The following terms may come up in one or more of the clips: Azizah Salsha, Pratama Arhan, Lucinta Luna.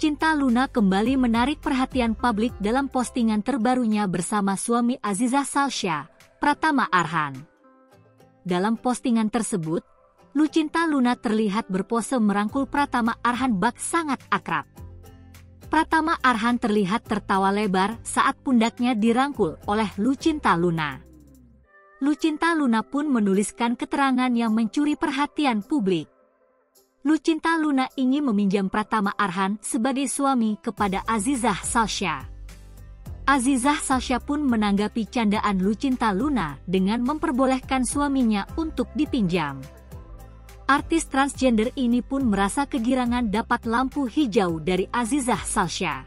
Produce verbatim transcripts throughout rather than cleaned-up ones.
Lucinta Luna kembali menarik perhatian publik dalam postingan terbarunya bersama suami Azizah Salsha, Pratama Arhan. Dalam postingan tersebut, Lucinta Luna terlihat berpose merangkul Pratama Arhan bak sangat akrab. Pratama Arhan terlihat tertawa lebar saat pundaknya dirangkul oleh Lucinta Luna. Lucinta Luna pun menuliskan keterangan yang mencuri perhatian publik. Lucinta Luna ingin meminjam Pratama Arhan sebagai suami kepada Azizah Salsha. Azizah Salsha pun menanggapi candaan Lucinta Luna dengan memperbolehkan suaminya untuk dipinjam. Artis transgender ini pun merasa kegirangan dapat lampu hijau dari Azizah Salsha.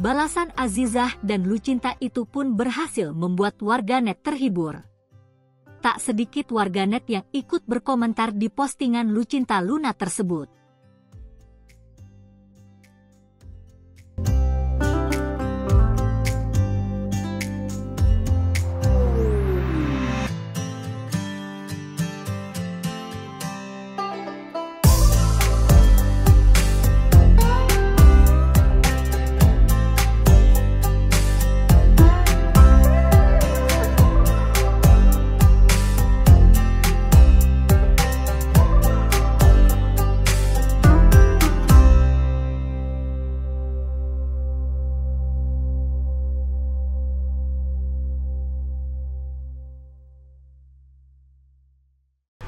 Balasan Azizah dan Lucinta itu pun berhasil membuat warganet terhibur. Tak sedikit warganet yang ikut berkomentar di postingan Lucinta Luna tersebut.